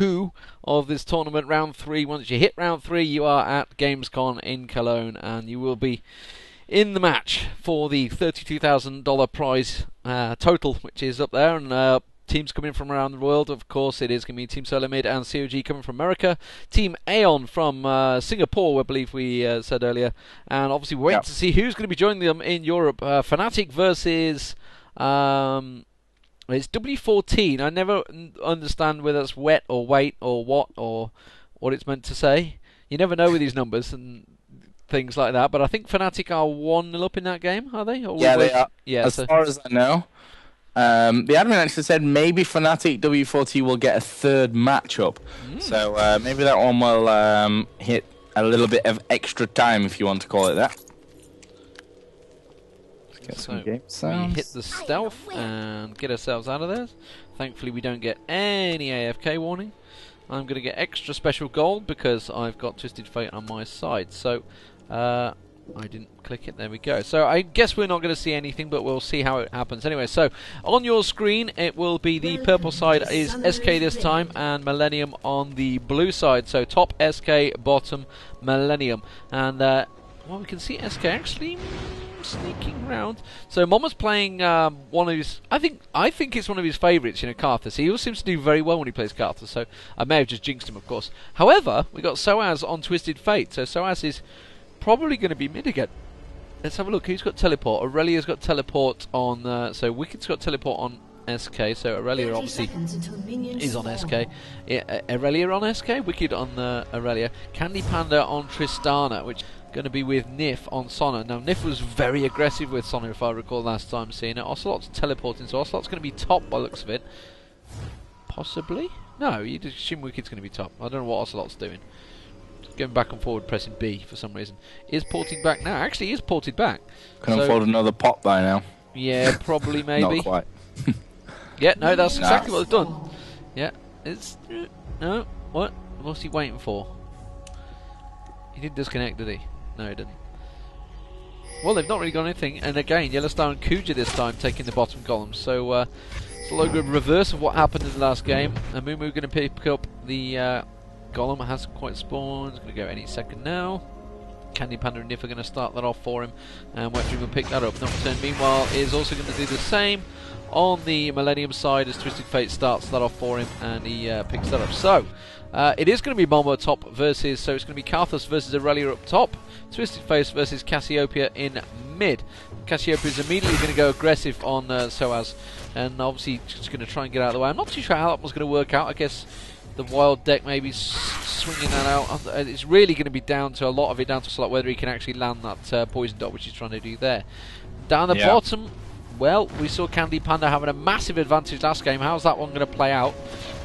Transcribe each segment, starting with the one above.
2 of this tournament, round 3. Once you hit round 3, you are at Gamescom in Cologne, and you will be in the match for the $32,000 prize total, which is up there. And teams coming from around the world, of course, it is going to be Team Solomid and COG coming from America, Team Aeon from Singapore, I believe we said earlier, and obviously we're waiting to see who's going to be joining them in Europe. Fnatic versus it's W14. I never understand whether it's wet or wait or what it's meant to say. You never know with these numbers and things like that. But I think Fnatic are 1-0 up in that game, are they? Or yeah, they are. Yeah, as far as I know. The admin actually said maybe Fnatic W14 will get a third matchup, so maybe that one will hit a little bit of extra time, if you want to call it that. Let's get some game sounds. Hit the stealth and get ourselves out of there. Thankfully, we don't get any AFK warning. I'm going to get extra special gold because I've got Twisted Fate on my side. So. I didn't click it, there we go. So I guess we're not going to see anything, but we'll see how it happens. Anyway, so on your screen it will be the purple side is SK this time and Millennium on the blue side. So top SK, bottom Millennium. And well, we can see SK actually sneaking round. So Moma's playing one of his, I think it's one of his favourites, you know, Karthus. He always seems to do very well when he plays Karthus, so I may have just jinxed him, of course. However, we got Soaz on Twisted Fate, so Soaz is probably going to be mid again. Let's have a look. Who's got teleport? Aurelia's got teleport on. So Wicked's got teleport on SK. So Aurelia obviously is on SK. Yeah, Aurelia on SK. Wicked on Aurelia. Candy Panda on Tristana, which is going to be with Nyph on Sona. Now Nyph was very aggressive with Sona, if I recall last time seeing it. Ocelot's teleporting, so Ocelot's going to be top by the looks of it. Possibly? No, you'd assume Wicked's going to be top. I don't know what Ocelot's doing. Going back and forward, pressing B for some reason. Is porting back now. Actually, he is ported back. Can so afford another pot by now. Yeah, probably, maybe. Not quite. Yeah, no, that's exactly what they've done. Yeah, it's... No, what? What's he waiting for? He didn't disconnect, did he? No, he didn't. Well, they've not really got anything. And again, Yellowstar and Kuja this time taking the bottom column. So, it's a little bit of reverse of what happened in the last game. Amumu going to pick up the... Golem hasn't quite spawned, it's going to go any second now. Candy Panda and Nyph are going to start that off for him, and Wet Dream will pick that up. Nocturne, meanwhile, is also going to do the same on the Millennium side as Twisted Fate starts that off for him, and he picks that up. So, it is going to be Moma top versus, so it's going to be Karthus versus Aurelia up top, Twisted Fate versus Cassiopeia in mid. Cassiopeia is immediately going to go aggressive on Soaz, and obviously just going to try and get out of the way. I'm not too sure how that was going to work out, I guess. The wild deck maybe swinging that out. It's really going to be down to a lot of it, down to Slot, whether he can actually land that poison dot, which he's trying to do there. Down the bottom, well, we saw Candy Panda having a massive advantage last game. How's that one going to play out?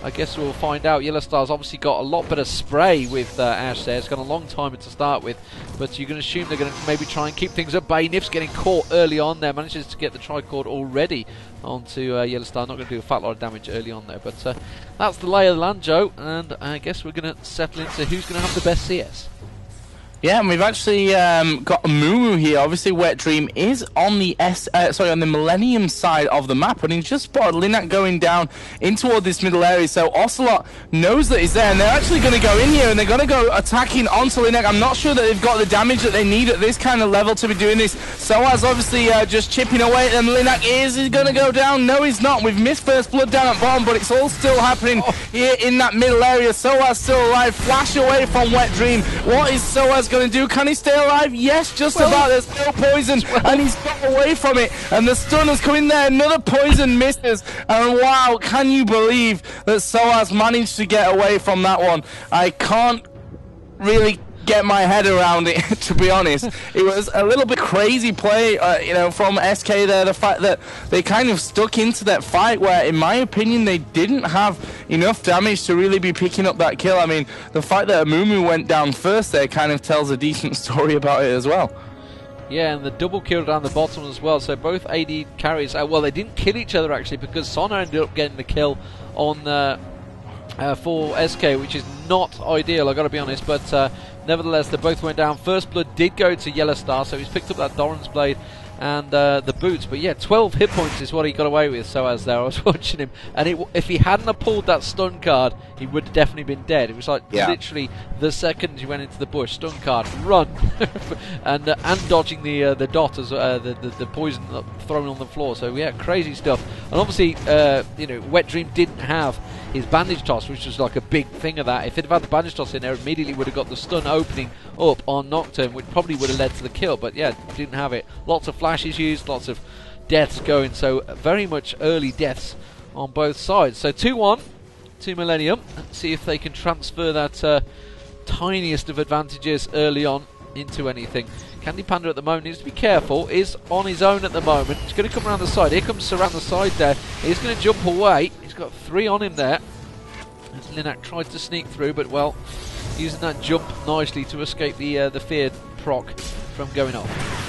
I guess we'll find out. Yellowstar's obviously got a lot better spray with Ashe there. It's gone a long time to start with, but you're going to assume they're going to maybe try and keep things at bay. Nyph's getting caught early on there. Manages to get the tricord already onto Yellowstar. Not going to do a fat lot of damage early on there, but that's the lay of the land, Joe, and I guess we're going to settle into who's going to have the best CS. Yeah, and we've actually got Amumu here. Obviously, Wet Dream is on the Millennium side of the map, and he's just spotted Linak going down in toward this middle area. So Ocelot knows that he's there, and they're actually going to go in here, and they're going to go attacking onto Linak. I'm not sure that they've got the damage that they need at this kind of level to be doing this. Soaz obviously just chipping away, and Linak is going to go down. No, he's not. We've missed first blood down at bottom, but it's all still happening here in that middle area. Soaz still alive. Flash away from Wet Dream. What is Soaz going to do? Can he stay alive? Yes, just about. There's still poison, and he's got away from it, and the stun has come in there. Another poison misses, and wow, can you believe that Soaz managed to get away from that one? I can't really get my head around it, to be honest. It was a little bit crazy play, you know, from SK there, the fact that they kind of stuck into that fight where, in my opinion, they didn't have enough damage to really be picking up that kill. I mean, the fact that Amumu went down first there kind of tells a decent story about it as well. Yeah, and the double kill down the bottom as well, so both AD carries, well, they didn't kill each other actually, because Sona ended up getting the kill on for SK, which is not ideal, I've got to be honest, but nevertheless, they both went down. First blood did go to Yellowstar, so he's picked up that Doran's Blade and the boots. But yeah, 12 hit points is what he got away with, Soaz there. I was watching him, and if he hadn't have pulled that stun card, he would have definitely been dead. It was like literally the second he went into the bush, stun card, run, and dodging the dot as the poison thrown on the floor. So yeah, crazy stuff. And obviously, you know, Wet Dream didn't have his bandage toss, which was like a big thing of that. If it had the bandage toss in there, immediately would have got the stun opening up on Nocturne, which probably would have led to the kill. But yeah, didn't have it. Lots of flashes used, lots of deaths going. So very much early deaths on both sides. So 2-1 to Millennium. Let's see if they can transfer that tiniest of advantages early on into anything. Candy Panda at the moment needs to be careful. Is on his own at the moment. He's going to come around the side. Here comes around the side there. He's going to jump away. He's got three on him there. As Linak tried to sneak through, but well, using that jump nicely to escape the feared proc from going off.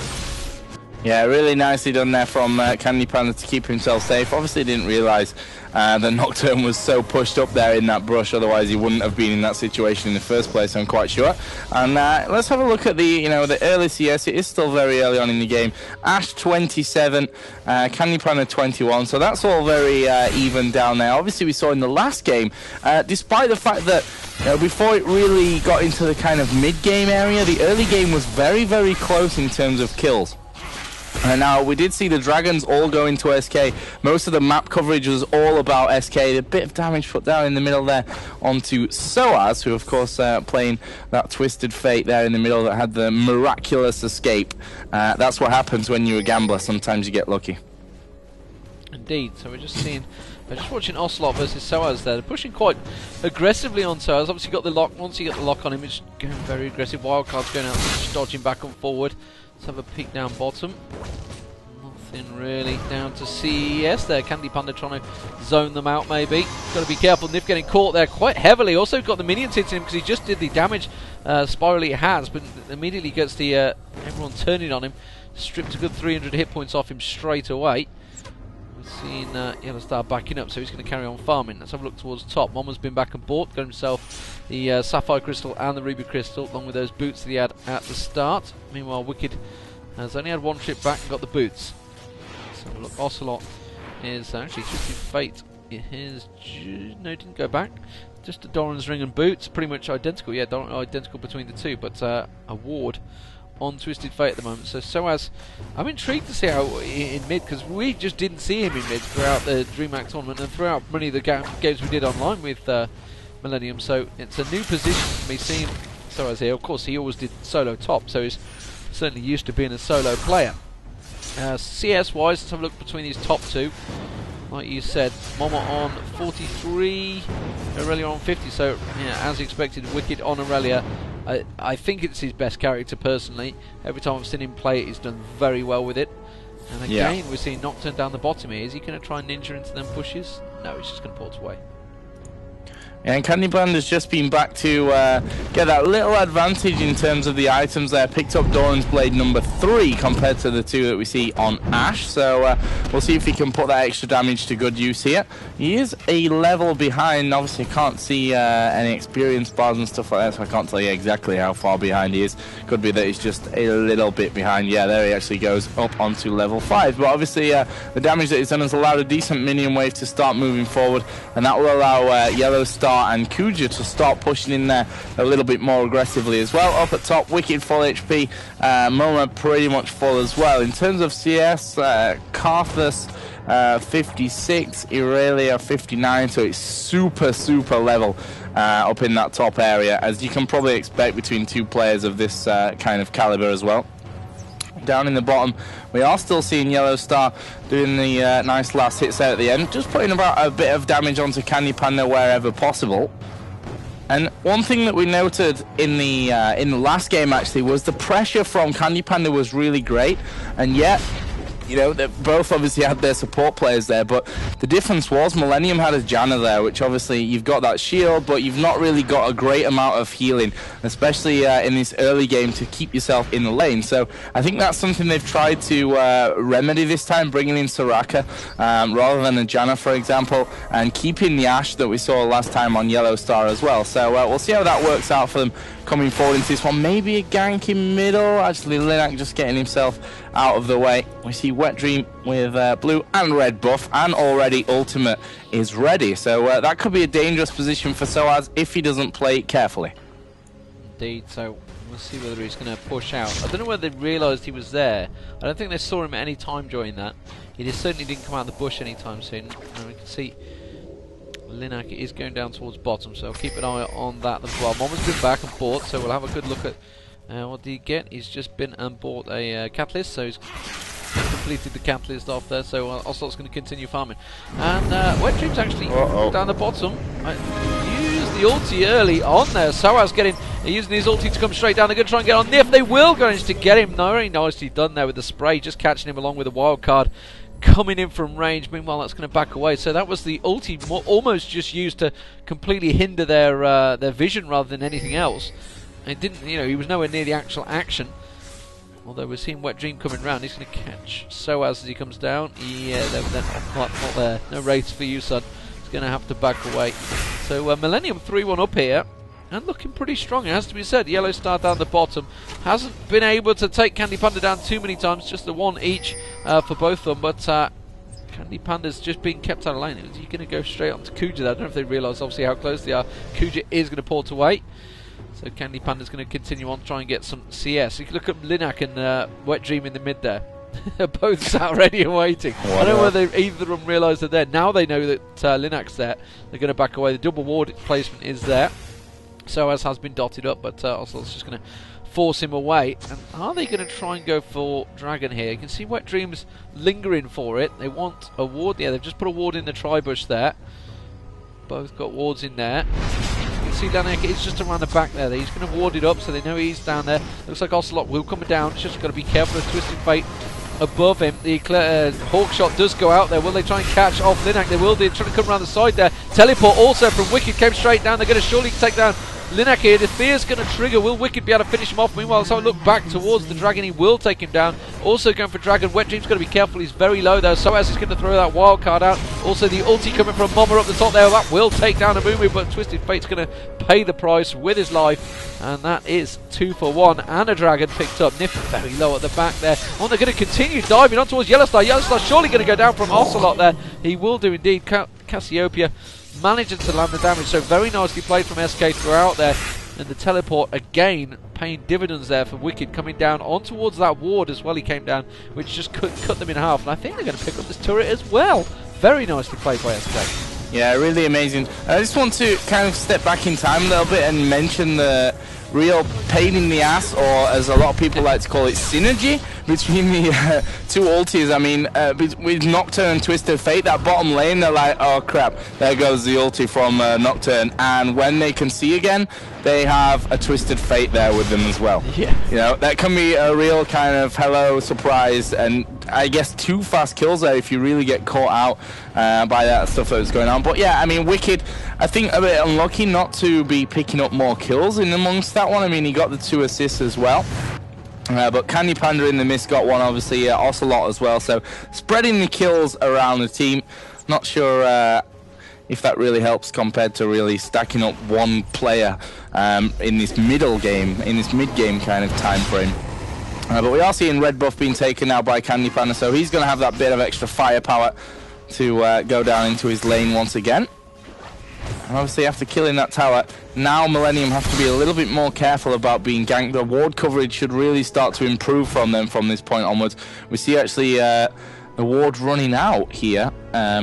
Yeah, really nicely done there from Candy Panda to keep himself safe. Obviously didn't realise that Nocturne was so pushed up there in that brush, otherwise he wouldn't have been in that situation in the first place, I'm quite sure. And let's have a look at the, you know, the early CS. It is still very early on in the game. Ashe 27, Candy Panda 21, so that's all very even down there. Obviously we saw in the last game, despite the fact that before it really got into the kind of mid-game area, the early game was very, very close in terms of kills. Now, we did see the Dragons all going to SK. Most of the map coverage was all about SK. A bit of damage put down in the middle there onto Soaz, who, of course, playing that Twisted Fate there in the middle that had the miraculous escape. That's what happens when you're a gambler. Sometimes you get lucky. Indeed. So we're just seeing... I'm just watching Ocelot versus Soaz there. They're pushing quite aggressively on Soaz. Obviously got the lock. Once you get the lock on him, it's going very aggressive. Wildcard's going out, just dodging back and forward. Let's have a peek down bottom. Nothing really down to CES there. Candy Panda trying to zone them out maybe. Got to be careful. Nyph getting caught there quite heavily. Also got the minions hitting him because he just did the damage Spirally has, but immediately gets the everyone turning on him. Stripped a good 300 hit points off him straight away. Seeing Yellowstar backing up, so he's going to carry on farming. Let's have a look towards top. Moma's been back and bought, got himself the Sapphire Crystal and the Ruby Crystal, along with those boots that he had at the start. Meanwhile, Wicked has only had one trip back and got the boots. Let's have a look. Ocelot is actually Twisted Fate. No, didn't go back. Just the Doran's Ring and Boots, pretty much identical. Yeah, identical between the two, but a ward on Twisted Fate at the moment. So Soaz, I'm intrigued to see how in mid, because we just didn't see him in mid throughout the DreamHack tournament and throughout many of the games we did online with Millennium. So it's a new position for me seeing Soaz here. Of course, he always did solo top, so he's certainly used to being a solo player. CS wise, let's have a look between these top two. Like you said, Moma on 43, Aurelia on 50. So yeah, as expected, Wicked on Aurelia. I think it's his best character personally. Every time I've seen him play it, he's done very well with it. And again, we're seeing Nocturne down the bottom here. Is he going to try and ninja into them bushes? No, he's just going to port away. And Candy Panda has just been back to get that little advantage in terms of the items there. Picked up Doran's Blade number 3 compared to the 2 that we see on Ashe. So we'll see if he can put that extra damage to good use here. He is a level behind. Obviously, can't see any experience bars and stuff like that, so I can't tell you exactly how far behind he is. Could be that he's just a little bit behind. Yeah, there he actually goes up onto level 5. But obviously, the damage that he's done has allowed a decent minion wave to start moving forward, and that will allow Yellowstar and Kuja to start pushing in there a little bit more aggressively as well. Up at top, Wicked full HP, Moma pretty much full as well. In terms of CS, Karthus 56, Irelia 59, so it's super, super level up in that top area, as you can probably expect between two players of this kind of caliber as well. Down in the bottom, we are still seeing Yellowstar doing the nice last hits there at the end, just putting about a bit of damage onto Candy Panda wherever possible. And one thing that we noted in the last game actually was the pressure from Candy Panda was really great, and yet, you know, they both obviously had their support players there, but the difference was Millennium had a Janna there, which obviously you've got that shield, but you've not really got a great amount of healing, especially in this early game, to keep yourself in the lane. So I think that's something they've tried to remedy this time, bringing in Soraka rather than a Janna, for example, and keeping the Ashe that we saw last time on Yellowstar as well. So we'll see how that works out for them coming forward into this one. Maybe a gank in middle. Actually, Linak just getting himself out of the way. We see Wet Dream with blue and red buff, and already ultimate is ready. So that could be a dangerous position for Soaz if he doesn't play carefully. Indeed, so we'll see whether he's going to push out. I don't know whether they realised he was there. I don't think they saw him at any time during that. He just certainly didn't come out of the bush anytime soon. And we can see Linak is going down towards bottom, so keep an eye on that as well. Moma's been back and bought, so we'll have a good look at what did he get. He's just been and bought a catalyst, so he's completed the catalyst off there, so Ocelot's going to continue farming. And Wet Dream's actually down the bottom. Used the ulti early on there. Soaz getting, using his ulti to come straight down. They're going to try and get on Nyph. They will go to get him. No, very nicely done there with the spray, just catching him along with a wild card coming in from range. Meanwhile, that's going to back away. So that was the ulti almost just used to completely hinder their vision rather than anything else. It didn't, you know, he was nowhere near the actual action. Although we're seeing Wet Dream coming round, he's going to catch Soaz as he comes down. Yeah, not there. No race for you, son. He's going to have to back away. So Millennium 3-1 up here, and looking pretty strong, it has to be said. Yellowstar down the bottom hasn't been able to take Candy Panda down too many times, just the one each for both of them. But Candy Panda's just being kept out of lane. Is he going to go straight onto Kuja there? I don't know if they realise obviously how close they are. Kuja is going to port away. So Candy Panda's going to continue on, try and get some CS. You can look at Linak and Wet Dream in the mid there. They're both sat ready and waiting. Wow. I don't know whether either of them realise they're there. Now they know that Linak's there. They're going to back away. The double ward placement is there. Soaz has been dotted up, but Ocelot's just going to force him away. And are they going to try and go for Dragon here? You can see Wet Dream's lingering for it. They want a ward. Yeah, they've just put a ward in the tri-bush there. Both got wards in there. See Linak is just around the back there. He's going to ward it up, so they know he's down there. Looks like Ocelot will come down. It's just got to be careful of Twisted Fate above him. The Hawk shot does go out there. Will they try and catch off Linak? They will. They're trying to come around the side there. Teleport also from Wicked came straight down. They're going to surely take down Linak here. The Fear's going to trigger. Will Wicked be able to finish him off? Meanwhile, let's have a look back towards the Dragon. He will take him down. Also going for Dragon. Wet Dream's got to be careful. He's very low there. Soaz is going to throw that wild card out. Also the ulti coming from Moma up the top there. That will take down Amumu, but Twisted Fate's going to pay the price with his life. And that is 2 for 1. And a Dragon picked up. Nyph very low at the back there. Oh, they're going to continue diving on towards Yellowstar. Yellowstar surely going to go down from Ocelot there. He will do indeed. Cassiopeia managing to land the damage, so very nicely played from SK throughout there. And the teleport again paying dividends there for Wicked, coming down on towards that ward as well. He came down, which just cut them in half, and I think they're going to pick up this turret as well. Very nicely played by SK. Yeah, really amazing. I just want to kind of step back in time a little bit and mention the real pain in the ass, or as a lot of people like to call it, synergy between the two ultis. I mean, with Nocturne and Twisted Fate, that bottom lane, they're like, oh crap, there goes the ulti from Nocturne. And when they can see again, they have a Twisted Fate there with them as well. Yeah. You know, that can be a real kind of hello, surprise, and I guess 2 fast kills there if you really get caught out by that stuff that was going on. But yeah, I mean, Wicked, I think a bit unlucky not to be picking up more kills in amongst that one. I mean, he got the 2 assists as well. But Candy Panda in the mist got one, obviously, Ocelot as well. So spreading the kills around the team. Not sure if that really helps compared to really stacking up one player in this mid-game kind of time frame. But we are seeing red buff being taken now by Candy Panda, so he's going to have that bit of extra firepower to go down into his lane once again. And obviously after killing that tower, now Millennium have to be a little bit more careful about being ganked. The ward coverage should really start to improve from them from this point onwards. We see actually the ward running out here,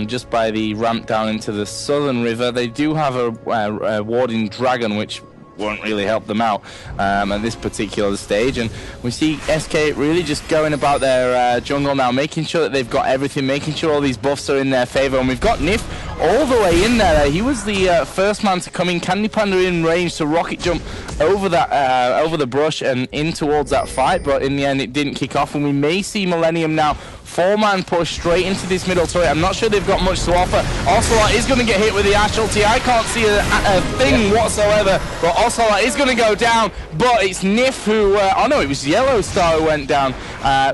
just by the ramp down into the southern river. They do have a ward in Dragon, which won't really help them out at this particular stage. And we see SK really just going about their jungle now, making sure that they've got everything, making sure all these buffs are in their favour. And we've got Nyph all the way in there. He was the first man to come in. Candy Panda in range to rocket jump over that over the brush and in towards that fight, but in the end it didn't kick off. And we may see Millennium now 4-man push straight into this middle turret. I'm not sure they've got much to offer. Ocelot is going to get hit with the Ashe ulti. I can't see a thing whatsoever, but Ocelot is going to go down. But it's Nyph who... oh no, it was Yellowstar who went down.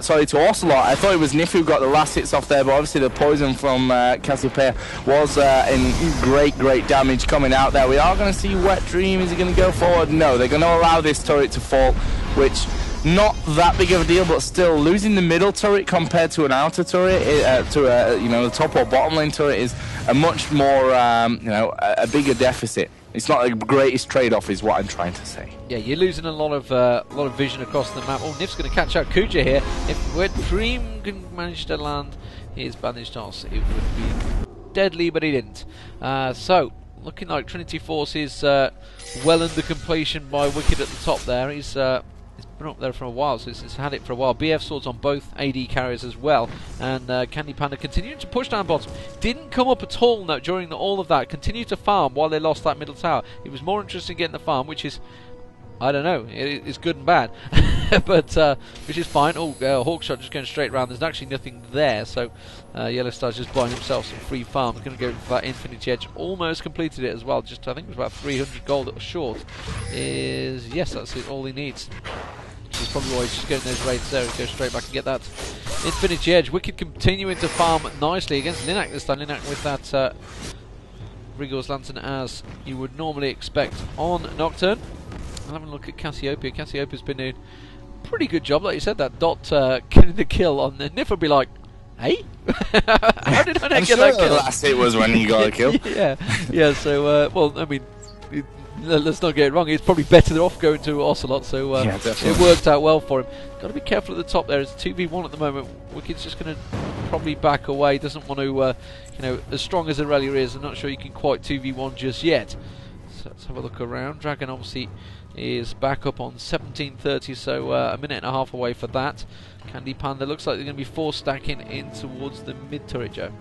Sorry, to Ocelot. I thought it was Nyph who got the last hits off there, but obviously the poison from Cassiopeia was in great damage coming out there. We are going to see Wet Dream. Is he going to go forward? No, they're going to allow this turret to fall, which not that big of a deal, but still losing the middle turret compared to an outer turret, the top or bottom lane turret is a much more, a bigger deficit. It's not the greatest trade-off, is what I'm trying to say. Yeah, you're losing a lot of vision across the map. Oh, Nif's going to catch out Kuja here. If Wet Dream can manage to land his bandage toss, it would be deadly, but he didn't. So, looking like Trinity Force is well under completion by Wicked at the top there. He's been up there for a while, so he's had it for a while. BF swords on both AD carriers as well, and Candy Panda continuing to push down bottom. Didn't come up at all during all of that. Continued to farm while they lost that middle tower. It was more interesting getting the farm, which is, I don't know, it's good and bad, but which is fine. Oh, Hawkshot just going straight round. There's actually nothing there, so Yellowstar's just buying himself some free farm. Going to go for that Infinity Edge. Almost completed it as well. Just I think it was about 300 gold that was short. Yes, that's it, all he needs. He's probably always just getting those raids there and go straight back and get that Infinity Edge. Wicked continuing to farm nicely against Linak this time. Linak with that Rigor's Lantern, as you would normally expect on Nocturne. I'll have a look at Cassiopeia. Cassiopeia's been doing a pretty good job, like you said, that dot getting the kill on the Nyph would be like, hey? How did I not get that kill? The last hit was when he got a kill. yeah, so, well, I mean, let's not get it wrong, he's probably better off going to Ocelot, so it worked out well for him. Got to be careful at the top there, it's 2v1 at the moment. Wicked's just going to probably back away, doesn't want to, as strong as Aurelia is, I'm not sure you can quite 2v1 just yet. So let's have a look around. Dragon obviously is back up on 17:30, so a minute and a half away for that. Candy Panda looks like they're going to be force stacking in towards the mid turret, Joe.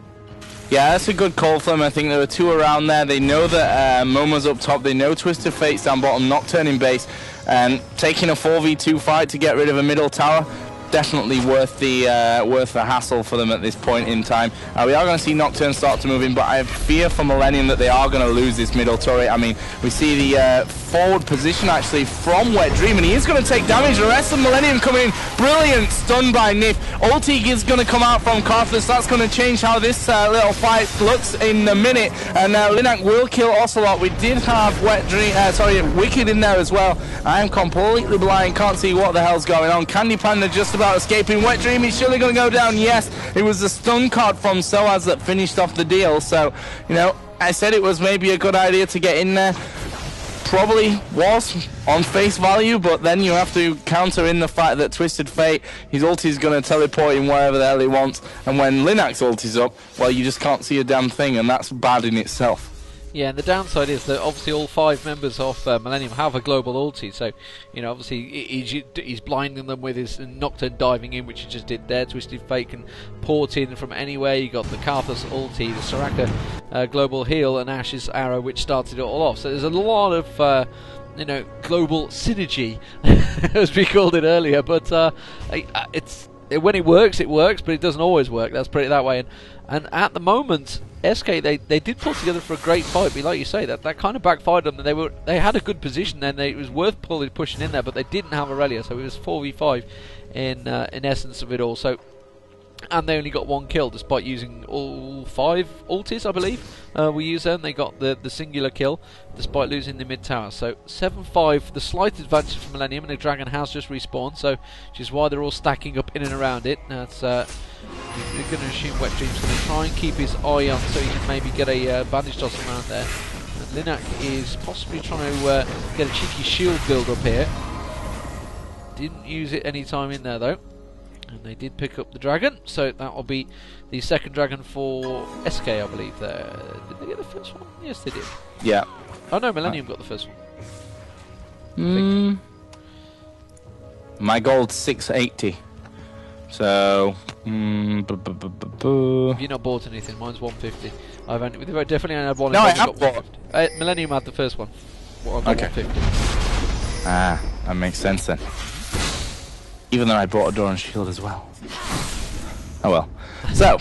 Yeah, that's a good call for them. I think there were two around there. They know that Moma's up top. They know Twisted Fate's down bottom, not turning base. And taking a 4v2 fight to get rid of a middle tower, definitely worth the hassle for them at this point in time. We are going to see Nocturne start to move in, but I fear for Millennium that they are going to lose this middle turret. I mean, we see the forward position actually from Wet Dream, and he is going to take damage. The rest of Millennium coming in, brilliant stun by Nyph. Ulti is going to come out from Karthus. That's going to change how this little fight looks in a minute, and Linak will kill Ocelot. We did have Wicked in there as well. I am completely blind, can't see what the hell's going on. Candy Panda just about escaping. Wet Dream is surely going to go down. Yes, it was the stun card from Soaz that finished off the deal. So, I said it was maybe a good idea to get in there. Probably was on face value, but then you have to counter in the fact that Twisted Fate, his ulti's going to teleport him wherever the hell he wants, and when Linak's ulti's up, well, you just can't see a damn thing, and that's bad in itself. Yeah, and the downside is that obviously all five members of Millennium have a global ulti, so, obviously he's blinding them with his Nocturne diving in, which he just did there. Twisted Fate can port in from anywhere. You got the Karthus ulti, the Soraka global heal, and Ashe's arrow, which started it all off. So there's a lot of, global synergy, as we called it earlier, but when it works, but it doesn't always work. Let's put it that way. And at the moment, SK, they did pull together for a great fight, but like you say, that kind of backfired them. They had a good position, and it was worth pushing in there, but they didn't have Aurelia, so it was 4v5 in essence of it all. So, and they only got one kill despite using all five ultis, I believe. We used them. They got the singular kill despite losing the mid tower. So 7-5, the slight advantage for Millennium, and the dragon has just respawned, so which is why they're all stacking up in and around it. That's you're going to assume Wet Dream's going to try and keep his eye on so he can maybe get a bandage toss around there. And Linak is possibly trying to get a cheeky shield build up here. Didn't use it any time in there though. And they did pick up the dragon, so that will be the second dragon for SK, I believe. There, did they get the first one? Yes, they did. Yeah. Oh no, Millennium got the first one. My gold's 680. So, have you not bought anything? Mine's 150. I definitely only had one. No, I have bought. Millennium had the first one. Well, okay. 150. Ah, that makes sense then. Even though I brought a door and shield as well. Oh well. So,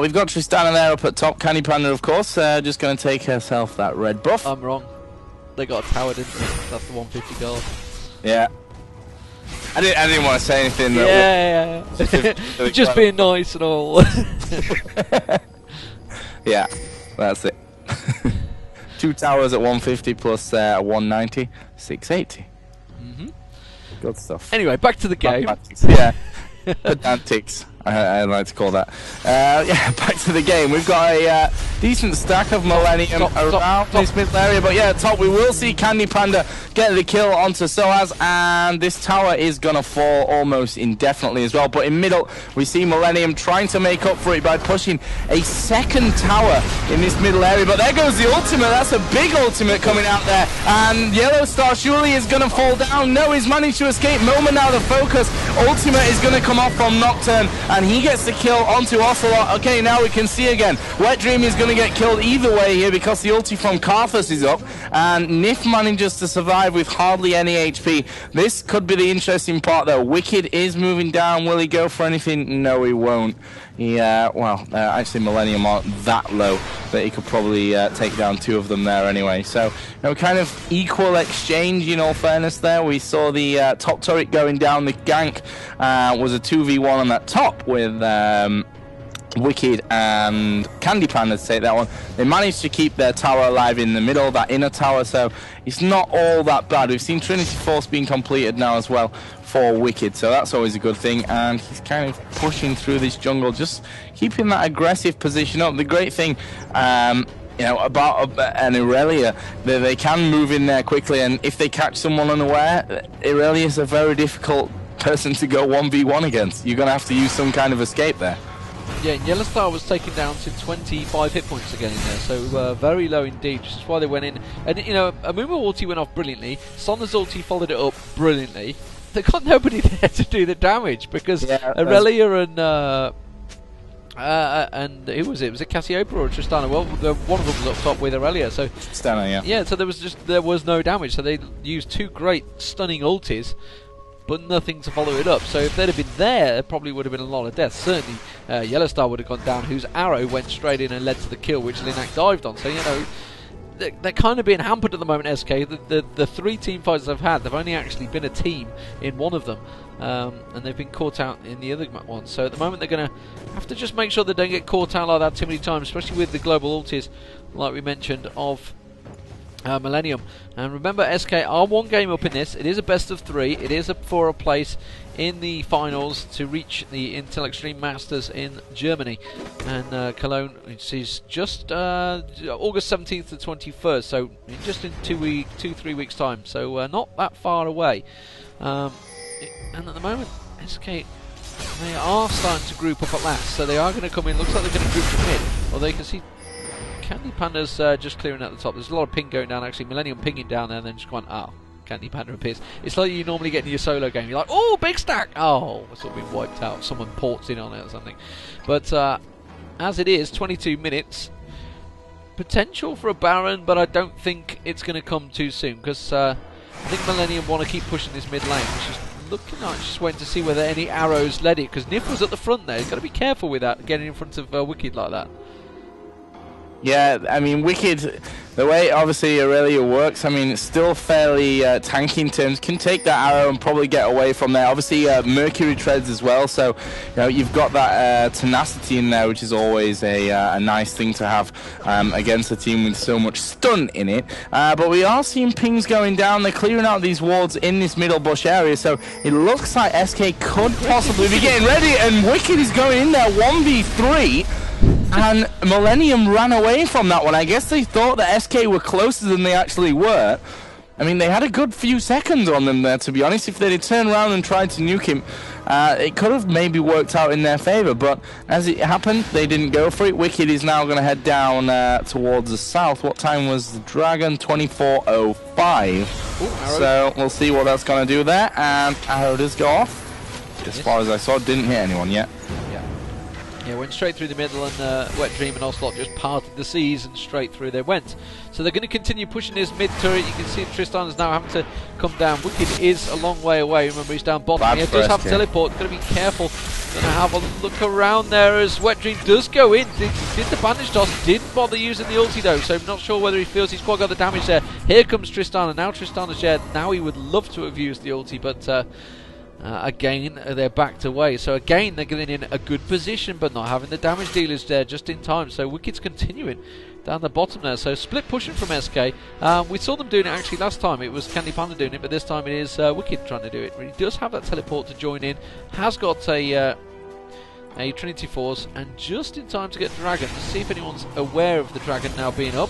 we've got Tristana there up at top. Candy Panda, of course, just going to take herself that red buff. I'm wrong. They got a tower, didn't they? That's the 150 gold. Yeah. I didn't want to say anything. Yeah. Just being nice and all. Yeah, that's it. Two towers at 150 plus 190, 680. Good stuff. Anyway, back to the game. Yeah. Pedantics, I like to call that. Yeah, back to the game. We've got a decent stack of Millennium around this middle area, but yeah, top we will see Candy Panda get the kill onto Soaz, and this tower is going to fall almost indefinitely as well. But in middle, we see Millennium trying to make up for it by pushing a second tower in this middle area, but there goes the ultimate. That's a big ultimate coming out there, and Yellowstar surely is going to fall down. No, he's managed to escape. Moment now the focus. Ultimate is going to come off from Nocturne, and he gets the kill onto Ocelot. Okay, now we can see again. Wet Dream is going to get killed either way here because the ulti from Karthus is up, and Nyph manages to survive with hardly any HP. This could be the interesting part though. Wicked is moving down. Will he go for anything? No, he won't. Yeah, well, actually Millennium aren't that low that he could probably take down two of them there anyway. So, you know, kind of equal exchange in all fairness there. We saw the top turret going down. The gank was a 2v1 on that top with Wicked and Candy Panda to take that one. They managed to keep their tower alive in the middle, that inner tower, so it's not all that bad. We've seen Trinity Force being completed now as well for Wicked, so that's always a good thing. And he's kind of pushing through this jungle, just keeping that aggressive position up. The great thing you know, about an Irelia, that they can move in there quickly, and if they catch someone unaware, Irelia is a very difficult person to go 1v1 against. You're going to have to use some kind of escape there. Yeah, and Yellowstar was taken down to 25 hit points again in there, so very low indeed, which is why they went in. And, you know, Amumu ulti went off brilliantly, Sona's ulti followed it up brilliantly. They got nobody there to do the damage, because yeah, Aurelia and who was it? Was it Cassiopeia or Tristana? Well, one of them was up top with Aurelia, so Tristana, yeah. Yeah, so there was no damage, so they used two great stunning ultis, but nothing to follow it up. So if they'd have been there, it probably would have been a lot of deaths. Certainly Yellowstar would have gone down, whose arrow went straight in and led to the kill, which Linak dived on. So, you know, they're kind of being hampered at the moment, SK. The three team fights they've had, they've only actually been a team in one of them, and they've been caught out in the other one. So at the moment they're going to have to just make sure they don't get caught out like that too many times, especially with the global ultis, like we mentioned, of Millennium. And remember, SK are one game up in this. It is a best of three. It is for a place in the finals to reach the Intel Extreme Masters in Germany, and Cologne, which is just August 17th to 21st, so just in 2-3 weeks time, so not that far away. And at the moment, SK, they are starting to group up at last, so they are going to come in. Looks like they're going to group them in, although you can see Candy Panda's just clearing at the top. There's a lot of ping going down, actually. Millennium pinging down there and then just going, oh, Candy Panda appears. It's like you normally get in your solo game. You're like, oh, big stack. Oh, it's all been wiped out. Someone ports in on it or something. But as it is, 22 minutes. Potential for a Baron, but I don't think it's going to come too soon, because I think Millennium want to keep pushing this mid lane, which is looking like just waiting to see whether any arrows led it, because Nyph was at the front there. You've got to be careful with that, getting in front of Wicked like that. Yeah, I mean, Wicked, the way obviously Aurelia works, I mean, it's still fairly tanky in terms. Can take that arrow and probably get away from there. Obviously, Mercury treads as well, so you know, you've got that tenacity in there, which is always a nice thing to have against a team with so much stun in it. But we are seeing pings going down. They're clearing out these wards in this middle bush area, so it looks like SK could possibly be getting ready, and Wicked is going in there 1v3. And Millennium ran away from that one. I guess they thought that SK were closer than they actually were. I mean, they had a good few seconds on them there, to be honest. If they had turned around and tried to nuke him, it could have maybe worked out in their favour. But as it happened, they didn't go for it. Wicked is now going to head down towards the south. What time was the Dragon? 24:05. So we'll see what that's going to do there. And arrow does go off. As far as I saw, didn't hit anyone yet. Yeah, went straight through the middle, and Wet Dream and Ocelot just parted the seas, and straight through they went. So they're going to continue pushing this mid turret. You can see Tristan is now having to come down. Wicked is a long way away. Remember, he's down bottom. He does have teleport. Got to be careful. Going to have a look around there as Wet Dream does go in. Did the bandage toss. Didn't bother using the ulti though, so I'm not sure whether he feels he's quite got the damage there. Here comes Tristan, and now Tristana's dead. Now he would love to have used the ulti, but Again, they're backed away. So again, they're getting in a good position, but not having the damage dealers there just in time. So Wicked's continuing down the bottom there. So split pushing from SK. We saw them doing it actually last time. It was Candy Panda doing it, but this time it is Wicked trying to do it. He does have that teleport to join in. Has got a Trinity Force, and just in time to get Dragon. To see if anyone's aware of the Dragon now being up.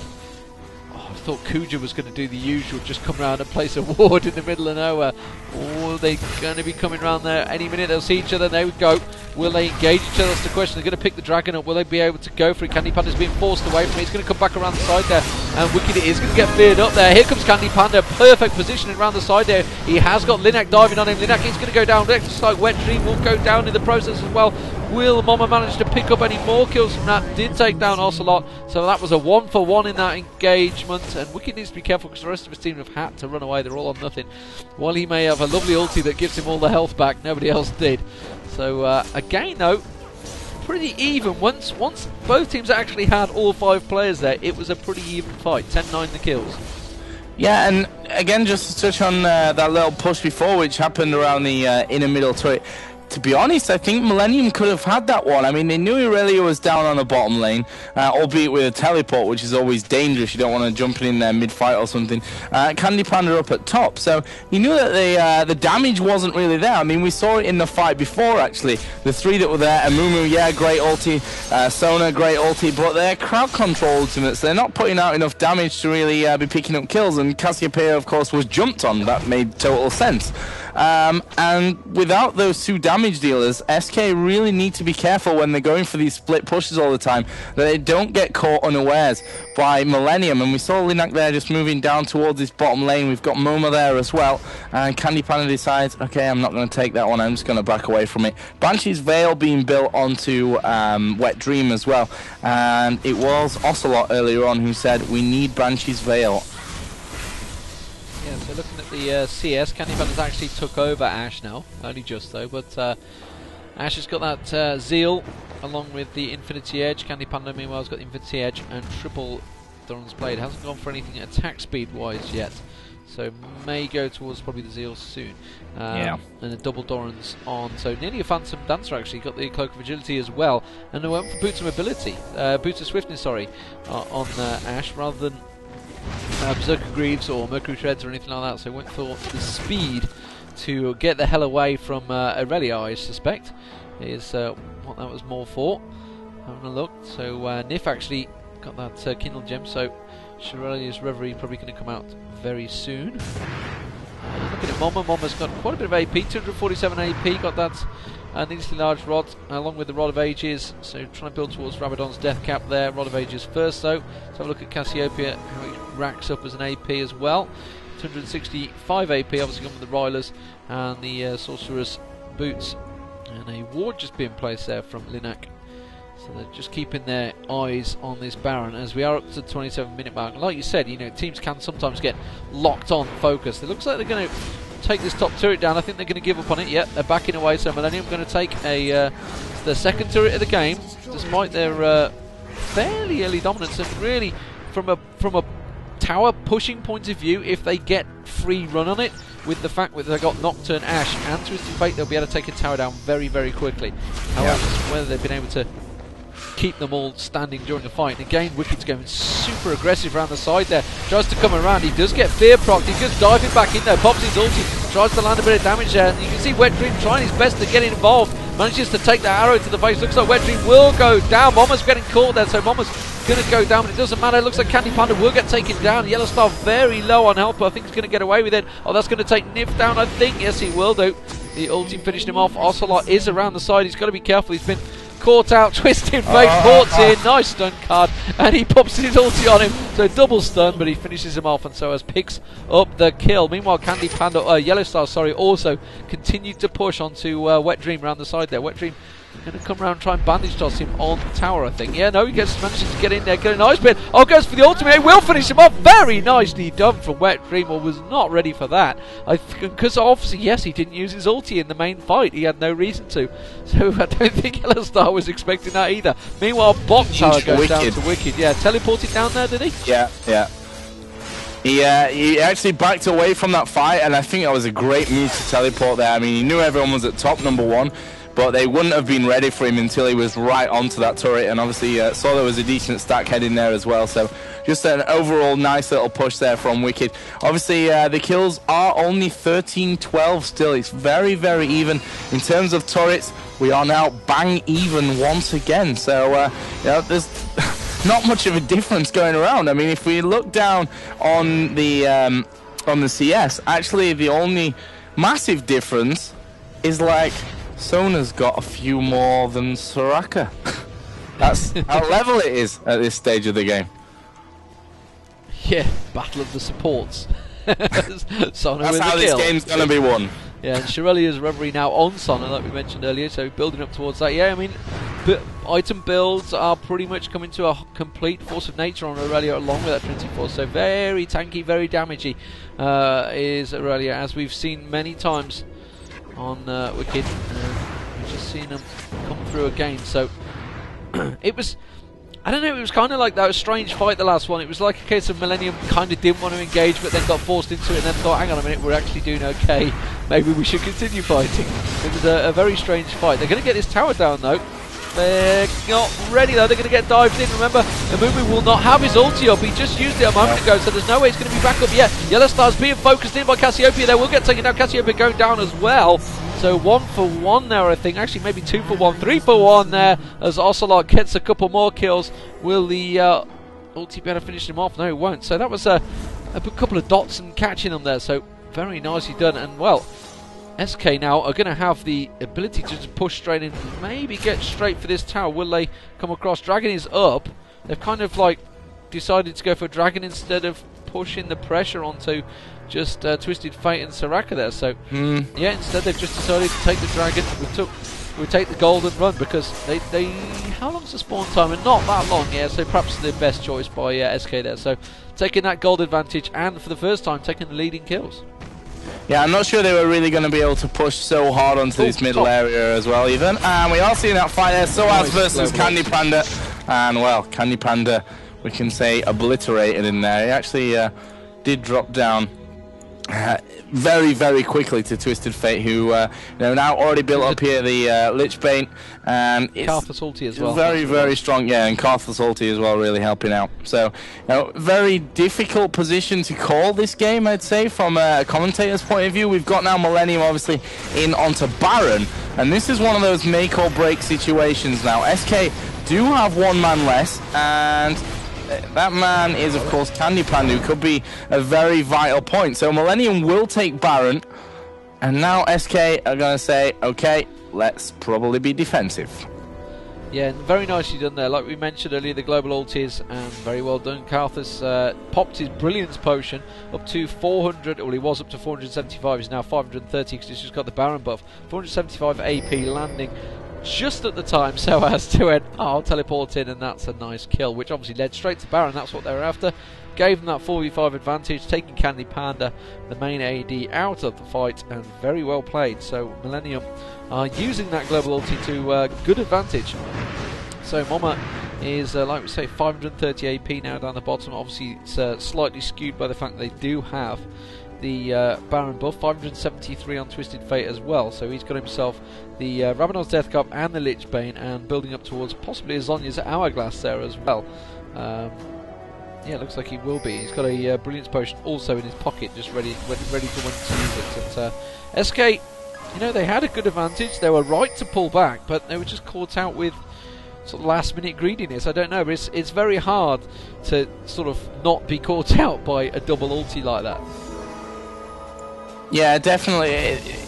Oh, I thought Kuja was going to do the usual, just come around and place a ward in the middle of nowhere. Oh, they're going to be coming around there any minute. They'll see each other. There we go. Will they engage each other? That's the question. They're going to pick the Dragon up. Will they be able to go for it? Candy Panda's being forced away from it. He's going to come back around the side there. And Wicked is going to get feared up there. Here comes Candy Panda. Perfect positioning around the side there. He has got Linak diving on him. Linak is going to go down. Looks like Wet Dream will go down in the process as well. Will Moma manage to pick up any more kills from that? Did take down Ocelot. So that was a 1-for-1 in that engagement. And Wicked needs to be careful because the rest of his team have had to run away. They're all on nothing. While he may have a lovely ulti that gives him all the health back, nobody else did. So again though, pretty even. Once both teams actually had all 5 players there, it was a pretty even fight. 10-9 the kills. Yeah, and again, just to touch on that little push before, which happened around the inner middle turret. To be honest, I think Millennium could have had that one. I mean, they knew Irelia was down on the bottom lane, albeit with a teleport, which is always dangerous. You don't want to jump in there mid-fight or something. Candy Panda up at top, so you knew that the damage wasn't really there. I mean, we saw it in the fight before, actually. The 3 that were there, Amumu, yeah, great ulti, Sona, great ulti, but they're crowd control ultimates. They're not putting out enough damage to really be picking up kills, and Cassiopeia, of course, was jumped on. That made total sense. And without those 2 damage dealers, SK really need to be careful when they're going for these split pushes all the time, that they don't get caught unawares by Millennium. And we saw Linak there just moving down towards his bottom lane. We've got Moma there as well, and Candy Panda decides, okay, I'm not going to take that one, I'm just going to back away from it. Banshee's Veil being built onto Wet Dream as well, and it was Ocelot earlier on who said, we need Banshee's Veil. Yeah, so looking at the CS, Candy Panda's actually took over Ashe now. Only just though, but Ashe has got that Zeal along with the Infinity Edge. Candy Panda, meanwhile, has got the Infinity Edge and triple Thorn's Blade. Hasn't gone for anything attack speed-wise yet, so may go towards probably the Zeal soon. Yeah. And the double Doran's on, so nearly a Phantom Dancer actually, got the Cloak of Agility as well, and they went for Boots of Mobility, Boots of Swiftness, sorry, on Ashe rather than Berserker Greaves or Mercury Shreds or anything like that, so went for the speed to get the hell away from Aurelia, I suspect, is what that was more for. Having a look, so Nyph actually got that Kindle Gem, so Aurelia's Reverie probably going to come out very soon. Looking at Moma, Moma's got quite a bit of AP, 247 AP, got that needlessly large Rod, along with the Rod of Ages, so trying to build towards Rabadon's Death Cap there. Rod of Ages first though, let's have a look at Cassiopeia, how it racks up as an AP as well. 265 AP, obviously gone with the Rylers and the Sorcerer's Boots, and a ward just being placed there from Linak. So they're just keeping their eyes on this Baron as we are up to the 27-minute mark. Like you said, you know, teams can sometimes get locked on focus. It looks like they're going to take this top turret down. I think they're going to give up on it. Yep, they're backing away. So Millennium going to take their second turret of the game, despite their fairly early dominance. And really, from a tower pushing point of view, if they get free run on it, with the fact that they got Nocturne, Ashe, and Twisted Fate, they'll be able to take a tower down very, very quickly. However, yeah, whether they've been able to keep them all standing during the fight. And again, Wicked's going super aggressive around the side there. Tries to come around. He does get fear procced. He's just diving back in there. Pops his ulti. Tries to land a bit of damage there. And you can see Wet Dream trying his best to get involved. Manages to take that arrow to the face. Looks like Wet Dream will go down. Moma's getting caught there. So Moma's going to go down, but it doesn't matter. It looks like Candy Panda will get taken down. Yellowstar very low on health, but I think he's going to get away with it. Oh, that's going to take Nyph down, I think. Yes, he will do. The ulti finished him off. Ocelot is around the side. He's got to be careful. He's been caught out. Twisted Fate ports in. Nice stun card. And he pops his ulti on him. So double stun, but he finishes him off. And so as picks up the kill. Meanwhile, Candy Panda, Yellowstar, sorry, also continued to push onto Wet Dream around the side there. Wet Dream going to come around and try and bandage toss him on the tower, I think. Yeah, no, he manages to get in there, get a nice bit. Oh, goes for the ultimate. He will finish him off. Very nicely done from Wet Dream. Or was not ready for that. Because obviously, yes, he didn't use his ulti in the main fight. He had no reason to. So I don't think Yellowstar was expecting that either. Meanwhile, Bot Tower goes down to Wicked. Yeah, teleported down there, did he? Yeah, yeah. Yeah, he actually backed away from that fight, and I think that was a great move to teleport there. I mean, he knew everyone was at top, number one, but they wouldn't have been ready for him until he was right onto that turret, and obviously saw there was a decent stack head in there as well, so just an overall nice little push there from Wicked. Obviously, the kills are only 13-12 still. It's very, very even. In terms of turrets, we are now bang even once again, so you know, there's... not much of a difference going around. I mean, if we look down on the CS, actually the only massive difference is like Sona's got a few more than Soraka. That's how level it is at this stage of the game. Yeah, battle of the supports. Sona that's how this game's gonna be won. Yeah, and Shirelia's Reverie now on Sona, like we mentioned earlier, so building up towards that. Yeah, I mean, item builds are pretty much coming to a complete force of nature on Aurelia along with that Trinity Force, so very tanky, very damagey is Aurelia, as we've seen many times on Wicked. We've just seen them come through again, so it was... I don't know, it was kind of like that was a strange fight, the last one. It was like a case of Millennium kind of didn't want to engage, but then got forced into it and then thought, hang on a minute, we're actually doing okay. Maybe we should continue fighting. It was a very strange fight. They're going to get this tower down, though. They're not ready, though. They're going to get dived in. Remember, Amumu will not have his ulti up. He just used it a moment ago, so there's no way it's going to be back up yet. Yellowstar's being focused in by Cassiopeia. They will get taken down. Cassiopeia going down as well. So 1 for 1 there, I think. Actually, maybe 2 for 1. 3 for 1 there as Ocelot gets a couple more kills. Will the ulti be able to finish him off? No, it won't. So that was a couple of dots and catching them there. So very nicely done. And, well, SK now are going to have the ability to just push straight in, maybe get straight for this tower. Will they come across? Dragon is up. They've kind of, like, decided to go for Dragon instead of pushing the pressure onto just Twisted Fate and Soraka there. So, yeah, instead they've just decided to take the Dragon. We'll take the golden run because they... How long's the spawn time? And not that long, yeah, so perhaps the best choice by SK there. So, taking that gold advantage and, for the first time, taking the leading kills. Yeah, I'm not sure they were really going to be able to push so hard onto this middle area as well, even. And we are seeing that fight there, Soaz versus Candy Panda. And, well, Candy Panda, we can say, obliterated in there. He actually did drop down very, very quickly to Twisted Fate, who you know, now already built up here the Lich Bane. And it's Karthus ulti as well. Very, very strong, yeah, and Karthus ulti as well, really helping out. So, you know, very difficult position to call this game, I'd say, from a commentator's point of view. We've got now Millennium, obviously, in onto Baron, and this is one of those make-or-break situations now. SK do have one man less, and... that man is, of course, Candy Panda, who could be a very vital point. So Millennium will take Baron, and now SK are going to say, okay, let's probably be defensive. Yeah, very nicely done there. Like we mentioned earlier, the global ultis, and very well done. Karthus popped his Brilliance Potion up to 400, well, he was up to 475, he's now 530 because he's just got the Baron buff. 475 AP landing just at the time, so as to end. Oh, teleport in, and that's a nice kill, which obviously led straight to Baron. That's what they were after. Gave them that 4v5 advantage, taking Candy Panda, the main AD, out of the fight, and very well played. So Millennium are using that global ulti to good advantage. So Moma is, like we say, 530 AP now down the bottom. Obviously, it's slightly skewed by the fact they do have the Baron buff, 573 on Twisted Fate as well, so he's got himself the Rabadon's Death Cup and the Lich Bane, and building up towards possibly Azonya's Hourglass there as well. Yeah, looks like he will be. He's got a Brilliance Potion also in his pocket, just ready for when to use it. But, SK, you know, they had a good advantage. They were right to pull back, but they were just caught out with sort of last-minute greediness. I don't know, but it's very hard to sort of not be caught out by a double ulti like that. Yeah, definitely.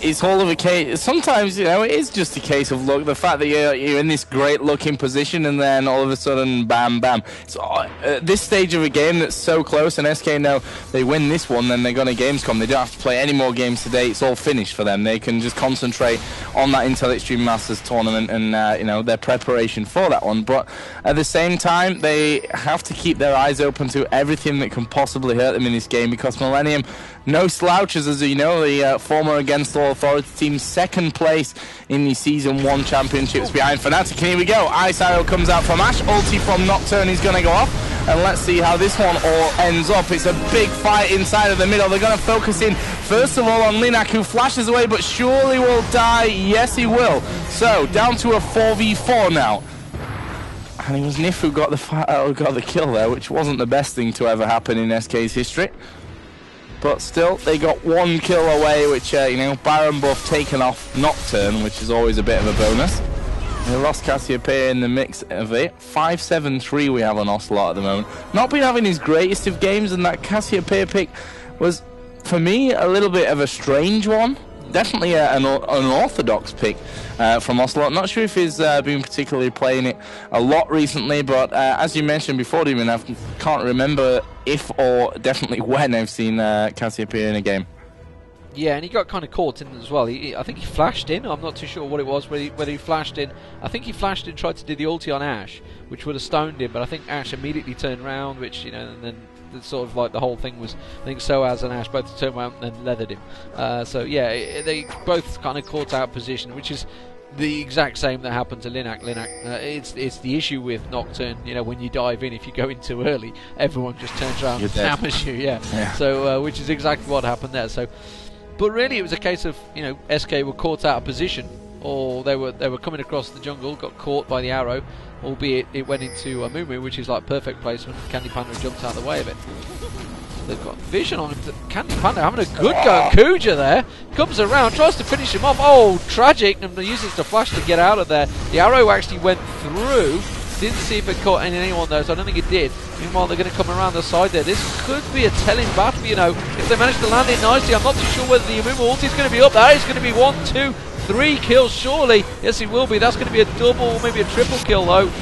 It's all of a case. Sometimes, you know, it is just a case of luck. The fact that you're in this great-looking position and then all of a sudden, bam, bam. So at this stage of a game that's so close, and SK now, they win this one, then they're going to Gamescom. They don't have to play any more games today. It's all finished for them. They can just concentrate on that Intel Extreme Masters tournament and you know, their preparation for that one. But at the same time, they have to keep their eyes open to everything that can possibly hurt them in this game, because Millennium, no slouches, as you know, the former Against All Authority team, second place in the Season 1 Championships behind Fnatic. Here we go. Ice Arrow comes out from Ashe. Ulti from Nocturne is going to go off. And let's see how this one all ends up. It's a big fight inside of the middle. They're going to focus in, first of all, on Linak, who flashes away, but surely will die. Yes, he will. So, down to a 4v4 now. And it was Nyph who got the kill there, which wasn't the best thing to ever happen in SK's history. But still, they got one kill away, which, you know, Baron buff taken off Nocturne, which is always a bit of a bonus. They lost Cassiopeia in the mix of it. 5-7-3 we have on Ocelot at the moment. Not been having his greatest of games, and that Cassiopeia pick was, for me, a little bit of a strange one. Definitely an unorthodox pick from Ocelot. Not sure if he's been particularly playing it a lot recently, but as you mentioned before, Demon, I can't remember if or definitely when I've seen Cassiopeia in a game. Yeah, and he got kind of caught in as well. I think he flashed in. I'm not too sure what it was, whether he flashed in. I think he flashed in, tried to do the ulti on Ashe, which would have stoned him, but I think Ashe immediately turned around, which, you know, and then sort of like the whole thing was, I think Soaz and Ashe both turned around and leathered him. So, yeah, they both kind of caught out position, which is the exact same that happened to Linak. It's the issue with Nocturne, you know, when you dive in, if you go in too early, everyone just turns around and snaps you, yeah. So, which is exactly what happened there. So, but really, it was a case of, you know, SK were caught out of position, or they were coming across the jungle, got caught by the arrow, albeit it went into Amumu, which is like perfect placement. Candy Panda jumped out of the way of it. They've got vision on him. Candy Panda having a good go. Kuja there comes around, tries to finish him off. Oh, tragic! And uses the flash to get out of there. The arrow actually went through. Didn't see if it caught anyone though, so I don't think it did. Meanwhile, they're going to come around the side there. This could be a telling battle, you know. If they manage to land it nicely, I'm not too sure whether the Amumu ulti is going to be up. That is going to be 1, 2, 3 kills, surely. Yes, it will be. That's going to be a double, maybe a triple kill, though.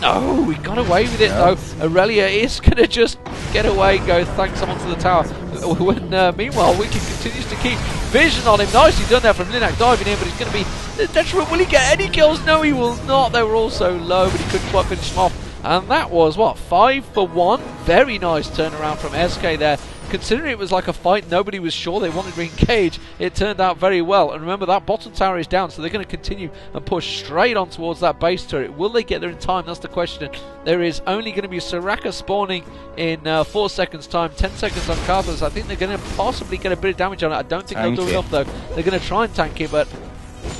No, we got away with it, though. Aurelia is going to just get away and go thank someone to the tower. When, meanwhile, Wicked continues to keep vision on him. Nicely done there from Linak, diving in, but he's going to be detriment. Will he get any kills? No, he will not. They were all so low, but he couldn't quite finish them off. And that was, what, 5 for 1? Very nice turnaround from SK there. Considering it was like a fight, nobody was sure they wanted to engage. It turned out very well. And remember, that bottom tower is down, so they're going to continue and push straight on towards that base turret. Will they get there in time? That's the question. There is only going to be Soraka spawning in 4 seconds' time, 10 seconds on Karthus. I think they're going to possibly get a bit of damage on it. I don't think they'll do enough, though. They're going to try and tank it, but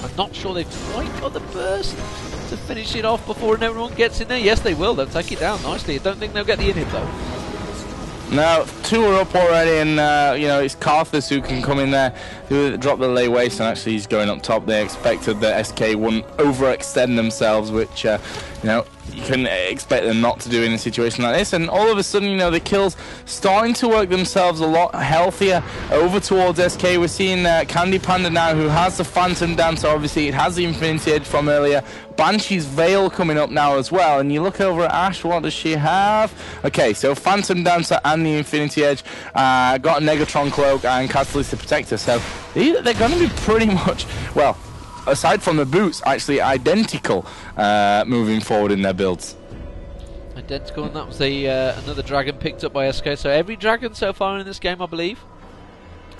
I'm not sure they've quite got the burst to finish it off before everyone gets in there. Yes, they will. They'll take it down nicely. I don't think they'll get the inhib, though. Now, 2 are up already, and, you know, it's Karthus who can come in there, who drop the lay waste, and actually he's going up top. They expected that SK wouldn't overextend themselves, which, you know, you can expect them not to do in a situation like this. And all of a sudden, you know, the kills starting to work themselves a lot healthier over towards SK. We're seeing Candy Panda now, who has the Phantom Dancer, obviously. It has the Infinity Edge from earlier. Banshee's Veil coming up now as well. And you look over at Ashe, what does she have? Okay, so Phantom Dancer and the Infinity Edge. Got a Negatron Cloak and Catalyst to protect her. So they're going to be pretty much, well, aside from the boots, actually identical moving forward in their builds. Identical, and that was the another dragon picked up by SK. So every dragon so far in this game, I believe.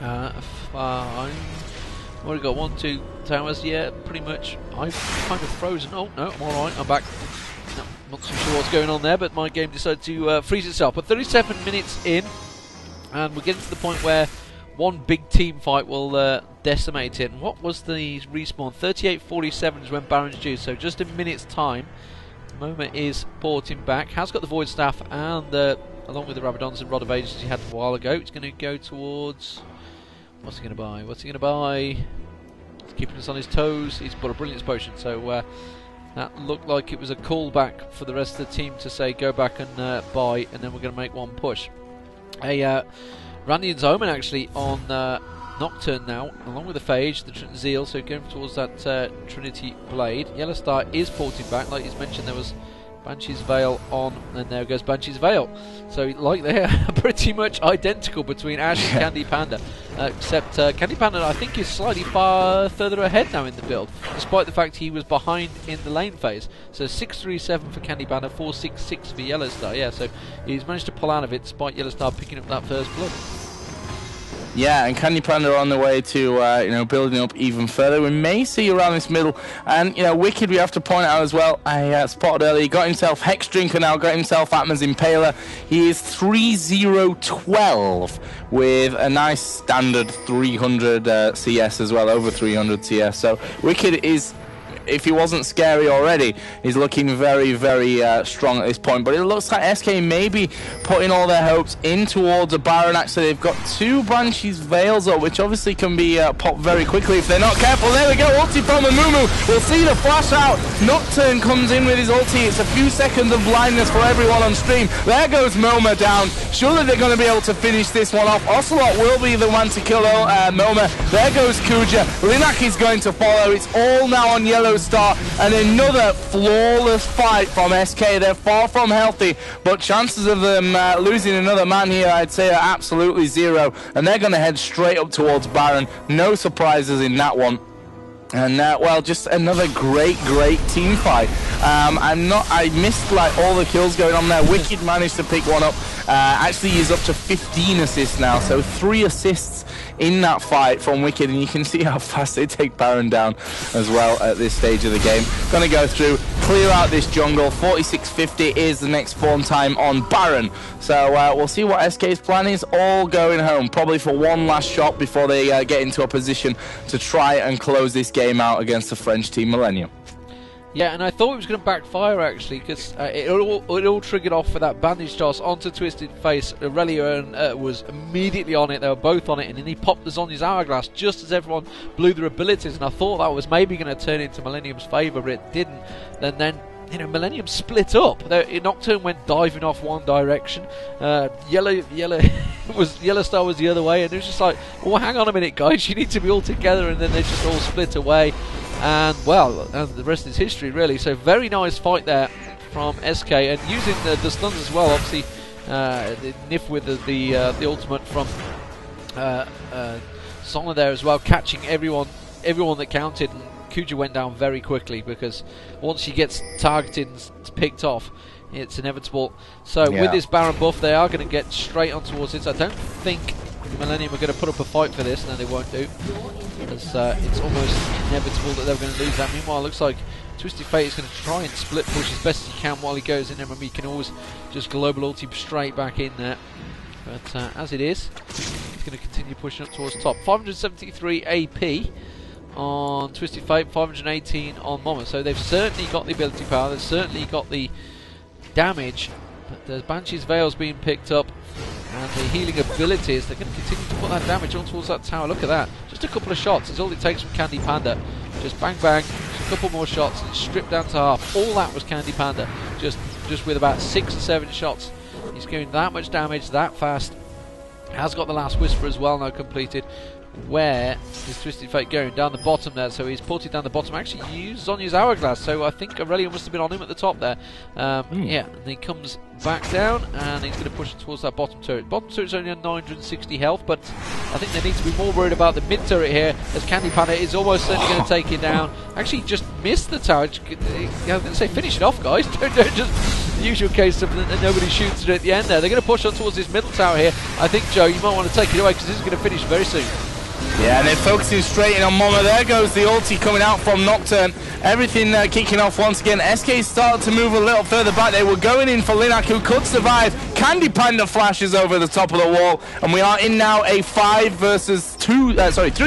I've already got 1, 2 towers. Yeah, pretty much. I've kind of frozen. Oh, no, I'm alright. I'm back. No, not too sure what's going on there, but my game decided to freeze itself. But 37 minutes in, and we're getting to the point where one big team fight will decimate it. And what was the respawn? 38:47 is when Baron's due, so just a minute's time. Moma is porting back. Has got the Void Staff, and along with the Rabadons and Rod of Ages he had a while ago. It's going to go towards... What's he going to buy? He's keeping us on his toes. He's bought a Brilliance Potion, so that looked like it was a callback for the rest of the team to say go back and buy, and then we're going to make one push. Randian's Omen actually on Nocturne now, along with the Phage, the Zeal, so going towards that Trinity Blade. Yellowstar is porting back. Like he's mentioned, there was Banshee's Veil on, and there goes Banshee's Veil. So, like, they're pretty much identical between Ashe and Candy Panda, except Candy Panda, I think, is slightly far further ahead now in the build, despite the fact he was behind in the lane phase. So 6-3-7 for Candy Panda, 4-6-6 for Yellowstar. Yeah, so he's managed to pull out of it, despite Yellowstar picking up that first blood. Yeah, and Candy Panda on the way to building up even further. We may see around this middle, and Wicked, we have to point out as well. I spotted earlier, he got himself Hex Drinker now, got himself Atman's Impaler. He is 3-0-12 with a nice standard 300 CS as well, over 300 CS. So Wicked is, if he wasn't scary already, he's looking very, very strong at this point. But it looks like SK may be putting all their hopes in towards a Baron Axe. So they've got two Banshee's Veils up, which obviously can be popped very quickly if they're not careful. There we go, ulti from Amumu. We'll see the flash out. Nocturne comes in with his ulti. It's a few seconds of blindness for everyone on stream. There goes Moma down. Surely they're going to be able to finish this one off. Ocelot will be the one to kill Moma. There goes Kuja. Linak is going to follow. It's all now on Yellow Star, and another flawless fight from SK. They're far from healthy, but chances of them losing another man here, I'd say, are absolutely zero, and they're going to head straight up towards Baron. No surprises in that one. And well, just another great team fight. I missed like all the kills going on there. Wicked managed to pick one up. Actually, he's up to 15 assists now, so 3 assists in that fight from Wicked, and you can see how fast they take Baron down as well at this stage of the game. Gonna go through, clear out this jungle. 46.50 is the next spawn time on Baron, so we'll see what SK's plan is. All going home, probably for one last shot before they get into a position to try and close this game out against the French team Millennium. Yeah, and I thought it was going to backfire actually, because it all triggered off for that bandage toss onto Twisted Face. Aurelia was immediately on it. They were both on it, and then he popped the Zonya's Hourglass just as everyone blew their abilities. And I thought that was maybe going to turn into Millennium's favour, but it didn't. And then, Millennium split up. Nocturne went diving off one direction. Yellowstar was the other way, and it was just like, well, hang on a minute, guys, you need to be all together. And then they just all split away. And well, and the rest is history, really. So very nice fight there from SK, and using the stuns as well. Obviously, Nyph with the ultimate from Sona there as well, catching everyone that counted. And Kuja went down very quickly, because once she gets targeted and picked off, it's inevitable. So yeah, with this Baron buff, they are going to get straight on towards it. I don't think Millennium are going to put up a fight for this, and no, they won't do. Because it's almost inevitable that they're going to lose that. Meanwhile, it looks like Twisted Fate is going to try and split push as best he can while he goes in there, and he can always just global ulti straight back in there. But as it is, he's going to continue pushing up towards top. 573 AP on Twisted Fate, 518 on Moma. So they've certainly got the ability power, they've certainly got the damage. But there's Banshee's Veils being picked up, and the healing abilities, they're going to continue to put that damage on towards that tower. Look at that, just a couple of shots is all it takes from Candy Panda. Just bang bang, just a couple more shots, and stripped down to half. All that was Candy Panda, just with about 6 or 7 shots. He's doing that much damage that fast. Has got the last whisper as well now completed. Where is Twisted Fate going? Down the bottom there, so he's ported down the bottom. Actually used Zonya's Hourglass, so I think Aurelia must have been on him at the top there. Yeah, and he comes back down, and he's going to push towards that bottom turret. Bottom turret's only on 960 health, but I think they need to be more worried about the mid turret here, as Candy Panda is almost certainly going to take it down. Actually just missed the tower. I was going to say, finish it off, guys. Don't just the usual case of nobody shoots it at the end there. They're going to push on towards this middle tower here. I think, Joe, you might want to take it away, because this is going to finish very soon. Yeah, and they're focusing straight in on Moma. There goes the ulti coming out from Nocturne. Everything kicking off once again. SK started to move a little further back. They were going in for Linak, who could survive. Candy Panda flashes over the top of the wall, and we are in now a 3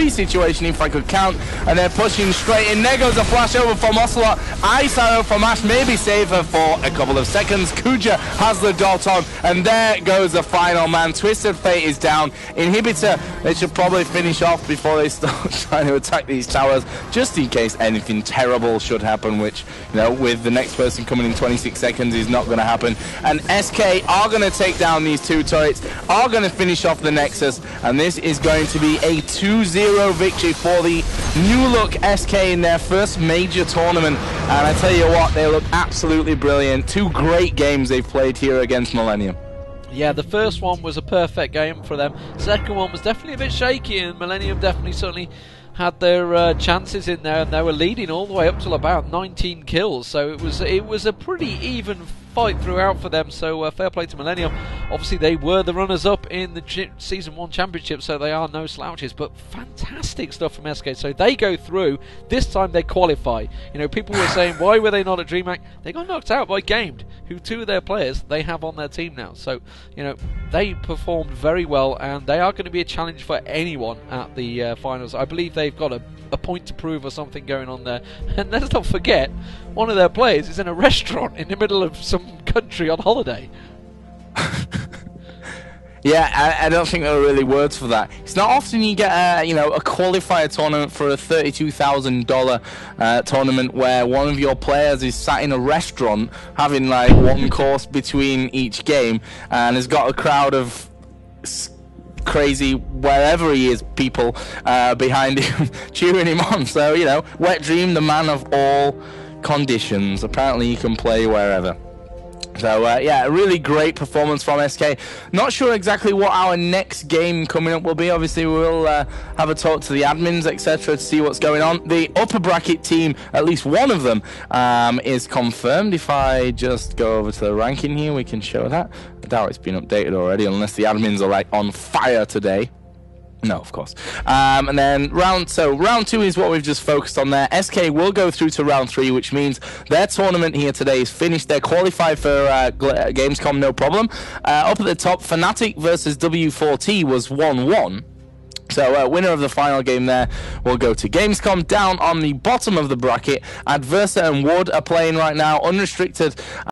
situation, if I could count. And they're pushing straight in. There goes a flash over from Ocelot. Ice Arrow from Ashe, maybe save her for a couple of seconds. Kuja has the dot on, and there goes the final man. Twisted Fate is down. Inhibitor, they should probably finish off before they start trying to attack these towers, just in case anything terrible should happen, which, with the next person coming in 26 seconds is not going to happen. And SK are going to take down these 2 turrets, are going to finish off the Nexus, and this is going to be a 2-0 victory for the new look SK in their first major tournament. And I tell you what, they look absolutely brilliant. Two great games they've played here against Millennium. Yeah, the first one was a perfect game for them. Second one was definitely a bit shaky, and Millennium definitely certainly had their chances in there, and they were leading all the way up till about 19 kills. So it was a pretty even fight throughout for them. So fair play to Millennium. Obviously, they were the runners-up in the Season 1 Championship, so they are no slouches. But fantastic stuff from SK. So they go through. This time they qualify. You know, people were saying, why were they not at DreamHack? They got knocked out by Gamed, who two of their players they have on their team now. So, you know, they performed very well, and they are going to be a challenge for anyone at the finals. I believe they've got a point to prove or something going on there. And let's not forget, one of their players is in a restaurant in the middle of some country on holiday. Yeah, I don't think there are really words for that. It's not often you get a qualifier tournament for a $32,000 tournament where one of your players is sat in a restaurant having like one course between each game and has got a crowd of crazy wherever he is people behind him cheering him on. So, you know, Wet Dream, the man of all conditions. Apparently he can play wherever. So, yeah, a really great performance from SK. Not sure exactly what our next game coming up will be. Obviously, we'll have a talk to the admins, etc., to see what's going on. The upper bracket team, at least one of them, is confirmed. If I just go over to the ranking here, we can show that. I doubt it's been updated already, unless the admins are, like, on fire today. No, of course. And then round two is what we've just focused on there. SK will go through to round three, which means their tournament here today is finished. They're qualified for Gamescom, no problem. Up at the top, Fnatic versus W14 was 1-1. So winner of the final game there will go to Gamescom. Down on the bottom of the bracket, Adversa and Wood are playing right now, unrestricted.